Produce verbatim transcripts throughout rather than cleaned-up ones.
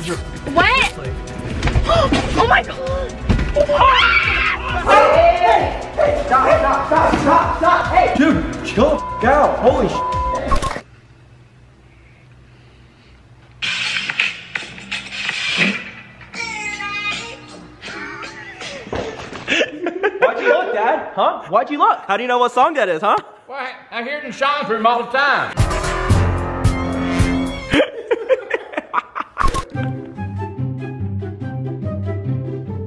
What? Oh my god! Oh my god. Hey, hey, hey, stop, stop, stop, stop, stop, hey! Dude, chill the f out, holy sh**. Huh? Why'd you look? How do you know what song that is, huh? Well, I hear it in Sean's room all the time.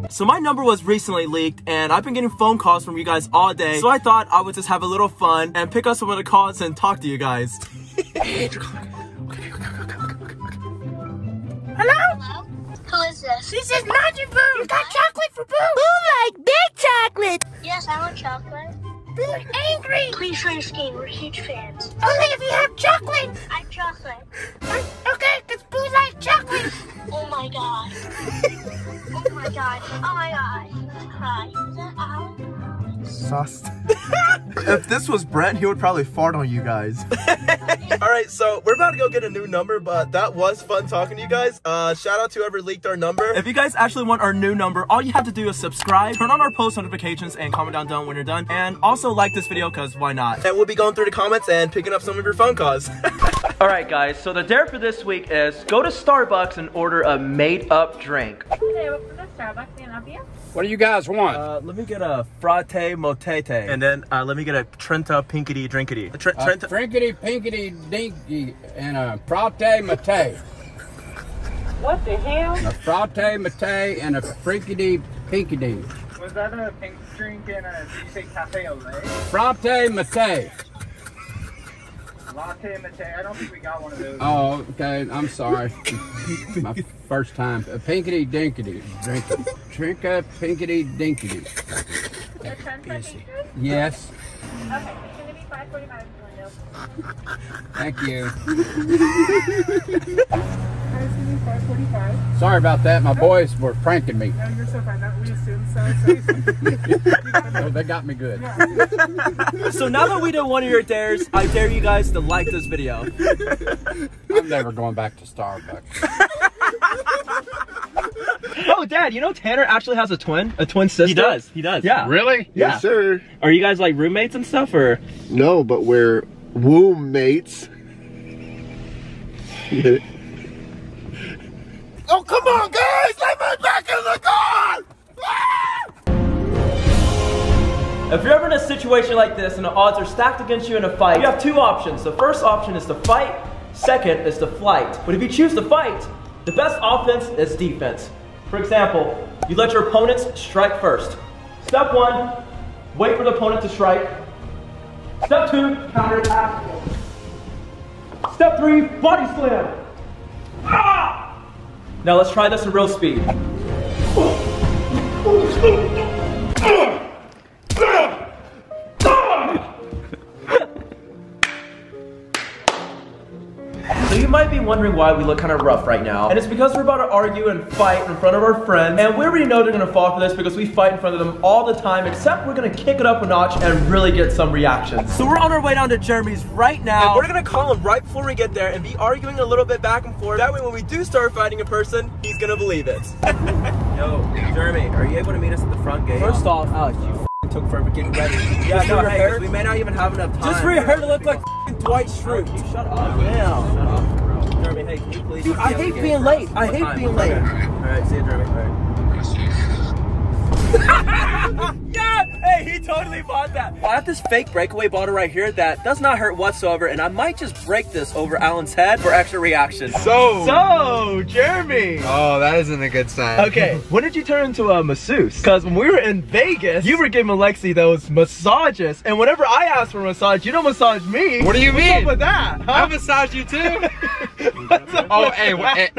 So my number was recently leaked, and I've been getting phone calls from you guys all day, so I thought I would just have a little fun and pick up some of the calls and talk to you guys. Hello? Who is this? This is Magic Boo! You got chocolate for Boo! Boo like big chocolate! Yes, I want chocolate. Boo like angry! Please try to skate, we're huge fans. Only if you have chocolate! I have chocolate. Okay, because Boo like chocolate! Oh my god. Oh my god. Oh my god. I'm crying. Is that Alan? Sauce. If this was Brent, he would probably fart on you guys. Alright, so we're about to go get a new number, but that was fun talking to you guys. Uh, shout out to whoever leaked our number. If you guys actually want our new number, all you have to do is subscribe, turn on our post notifications, and comment down below when you're done. And also like this video, because why not? And we'll be going through the comments and picking up some of your phone calls. Alright guys, so the dare for this week is go to Starbucks and order a made-up drink. Hey, what's the Starbucks in Abia? What do you guys want? Uh, let me get a frappe motete. And then uh, let me get a Trenta pinkity drinkity. A tr uh, Trenta trinkity pinkity dinky and a frappe mate. What the hell? A frappe mate and a frinkity pinkity. Was that a pink drink and a, did you say cafe au lait? Frappe mate. Latte mate. I don't think we got one of those. Oh, okay. I'm sorry. My first time. A pinkity dinkity drinkity. Trinka pinkity dinkity. Yes. Okay, it's gonna be five forty-five window. Thank you. five forty-five. Sorry about that. My oh. boys were pranking me. No, you're so fine. That we assume so. So oh, they got me good. Yeah. So now that we did one of your dares, I dare you guys to like this video. I'm never going back to Starbucks. Oh, Dad, you know Tanner actually has a twin? A twin sister? He does, he does. Yeah. Really? Yeah. Yes, sir. Are you guys like roommates and stuff, or? No, but we're womb mates. Oh, come on, guys! Let me back in the car! If you're ever in a situation like this and the odds are stacked against you in a fight, you have two options. The first option is to fight, second is to flight. But if you choose to fight, the best offense is defense. For example, you let your opponents strike first. Step one, wait for the opponent to strike. Step two, counterattack. Step three, body slam. Ah! Now let's try this in real speed. So you might be wondering why we look kind of rough right now, and it's because we're about to argue and fight in front of our friends, and we already know they're gonna fall for this because we fight in front of them all the time, except we're gonna kick it up a notch and really get some reactions. So we're on our way down to Jeremy's right now, and we're gonna call him right before we get there and be arguing a little bit back and forth. That way when we do start fighting in person, he's gonna believe it. Yo, Jeremy, are you able to meet us at the front gate? First off, Alex, you took forever getting ready. Yeah, no, hey, we may not even have enough time. Just rehearse to look like Dwight Schrute. You shut up. Damn. Shut up, bro. Jeremy, hey, can you please? Dude, I hate being late. I hate being late. Alright, see you, Jeremy. Alright. Yeah! Hey, he totally bought that. I have this fake breakaway bottle right here that does not hurt whatsoever, and I might just break this over Alan's head for extra reaction. So, so Jeremy. Oh, that isn't a good sign. Okay, when did you turn into a masseuse? Because when we were in Vegas, you were giving Lexi those massages, and whenever I ask for a massage, you don't massage me. What do you What's mean? Up with that? Huh? I massage you too. Oh, hey, what, hey.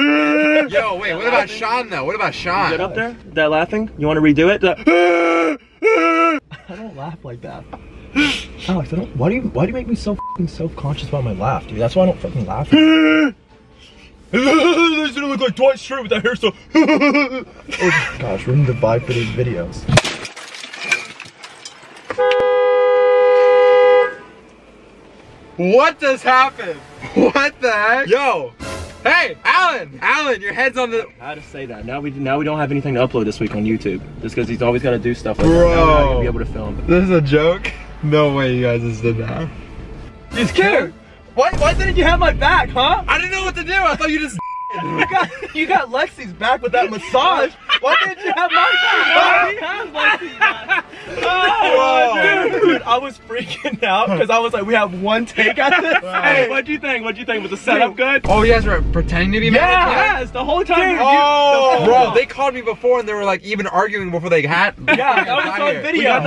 Yo, wait, what about Sean though? What about Sean? You get up there? That laughing? You want to redo it? The I don't laugh like that. Alex, I don't, why do you why do you make me so fucking self-conscious about my laugh, dude? That's why I don't fucking laugh. This is gonna look like Dwight Schrute with that hairstyle. Oh gosh, ruin the vibe for these videos. What just happened? What the heck? Yo, Hey, Alan! Alan, your head's on the. How to say that? Now we now we don't have anything to upload this week on YouTube, just because he's always got to do stuff like Bro. That. Bro, we're not gonna be able to film. This is a joke. No way, you guys just did that. It's cute. Why why didn't you have my back, huh? I didn't know what to do. I thought you just. You got, you got Lexi's back with that massage. Why didn't you have my back? Why did you have Lexi's back? Oh, dude. dude, I was freaking out because I was like, we have one take at this. Wow. Hey, what'd you think? What'd you think? Was the setup good? Oh, you guys were pretending to be mad? Yeah, yes, the whole time. Dude, oh, you, the bro, they called me before and they were like even arguing before they had. Yeah, that was on video. No,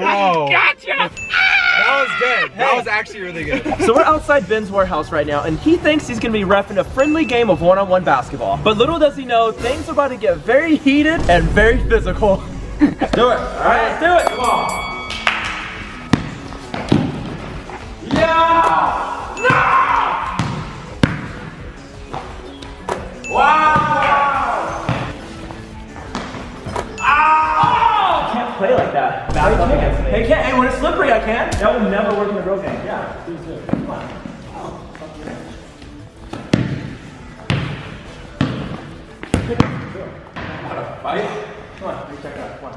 bro. Gotcha. That was good. That was actually really good. So we're outside Ben's warehouse right now, and he thinks he's gonna be reffing a friendly game of one-on-one basketball. But little does he know, things are about to get very heated and very physical. Let's do it. All right, let's do it. Come on. Yeah. No. Wow. Ow. Can't play like that. Back up against me. Hey, can't. Hey, when it's slippery, I can. That will never work in the real game. Yeah. Please do. Come on. Fight. Come on, let me check it out. Come on.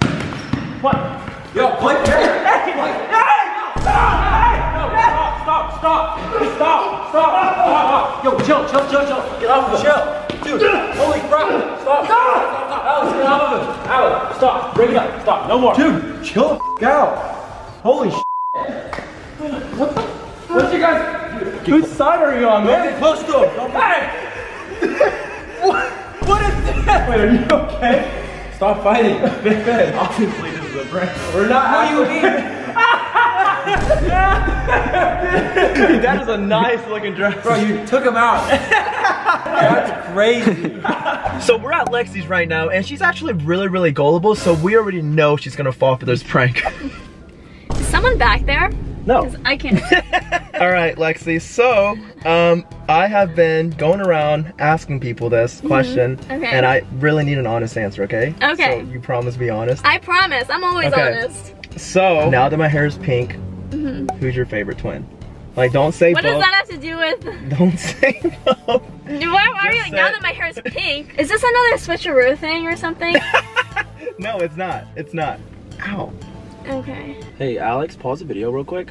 Come on. Yo, play fair. Hey, play. Hey, no, hey, no, hey. Stop, stop, stop, stop, stop, stop. Yo, chill, chill, chill, chill. Get off of him. Chill. Dude, holy crap. Stop. Stop, stop. Alex, get off of him. Alex, stop. Break it up. Stop. No more. Dude, chill the f out. Holy shit. What the? What's you guys? Dude, whose side are you on, man? Don't get close to him. Don't hey. What? What is this? Wait, are you okay? Stop fighting. Obviously, this is a prank. We're not. What do you mean? Dude, that is a nice looking dress. Bro, you took him out. That's crazy. So we're at Lexi's right now, and she's actually really, really gullible, so we already know she's gonna fall for this prank. Is someone back there? No. 'Cause I can't. All right, Lexi, so um, I have been going around asking people this question, mm-hmm. okay. and I really need an honest answer, okay? Okay. So you promise to be honest? I promise, I'm always okay. honest. So, now that my hair is pink, mm-hmm. who's your favorite twin? Like, don't say what both. What does that have to do with? Don't say both. Why are you like, now that my hair is pink? Is this another switcheroo thing or something? No, it's not, it's not. Ow. Okay. Hey, Alex, pause the video real quick.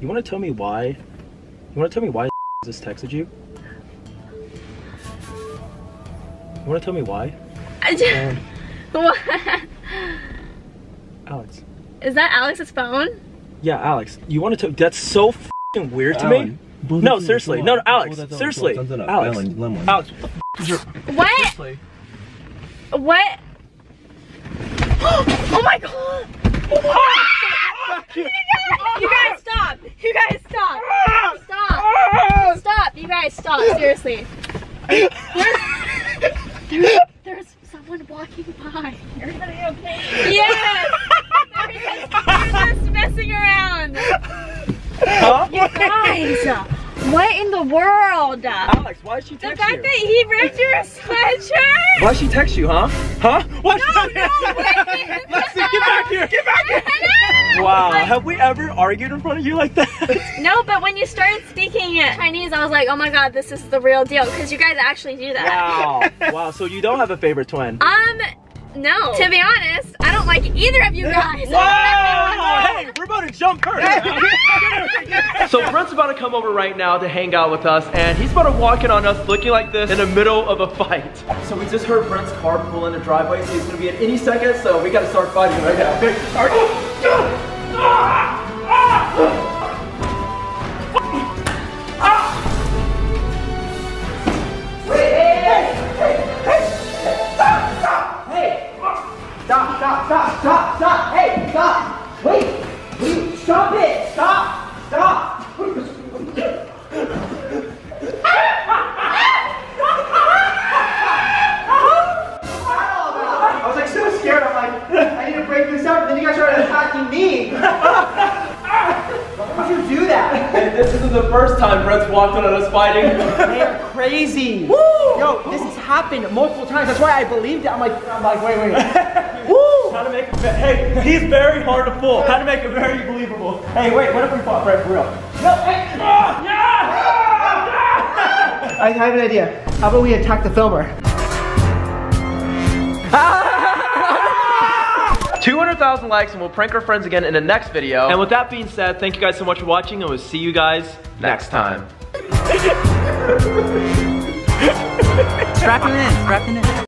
You want to tell me why? You want to tell me why this texted you? You want to tell me why? I just. Um, what? Alex. Is that Alex's phone? Yeah, Alex. You want to? That's so f***ing weird to Alan. me. Blue no, seriously. No, no, Alex. Blue seriously, Blue Blue Alex. Blue Alex. Blue Alex. What? What? What? Oh my God! Oh, you guys, you guys stop! You guys stop! Stop! Stop! You guys stop! Seriously. There's, there's, there's someone walking by. Everybody okay? Yes! They're just, just messing around. Huh? You guys! What in the world? Alex, why did she text you? The fact you? that he ripped your sweatshirt? Why'd she text you, huh? Huh? Why'd no, she no, wait. Lexi, get back here! Get back here! No. Wow, like, have we ever argued in front of you like that? No, but when you started speaking Chinese, I was like, oh my God, this is the real deal. Because you guys actually do that. Wow, wow, so you don't have a favorite twin? Um, no. To be honest, I don't like either of you guys. Wow! Hey, we're about to jump first. So Brent's about to come over right now to hang out with us, and he's about to walk in on us looking like this in the middle of a fight. So we just heard Brent's car pull in the driveway, so he's gonna be in any second, so we gotta start fighting right now. Okay, start. Stop, stop, stop, stop, stop, hey, stop, wait, wait, stop it, stop, stop. I was like so scared, I'm like, I need to break this up, and then you guys started attacking me. Why would you do that? And this isn't the first time Brett's walked in on us fighting. They're crazy. Woo! Yo, this has happened multiple times, that's why I believed it. I'm like, I'm like, wait, wait. Woo! How to make it, hey, he's very hard to pull. How to make it very believable. Hey, wait, what if we fought Brett for real? No, hey, ah, yeah! Ah, yeah! I have an idea. How about we attack the filmer? two hundred thousand likes and we'll prank our friends again in the next video. And with that being said, thank you guys so much for watching and we'll see you guys next time. Strap him in, strap him in.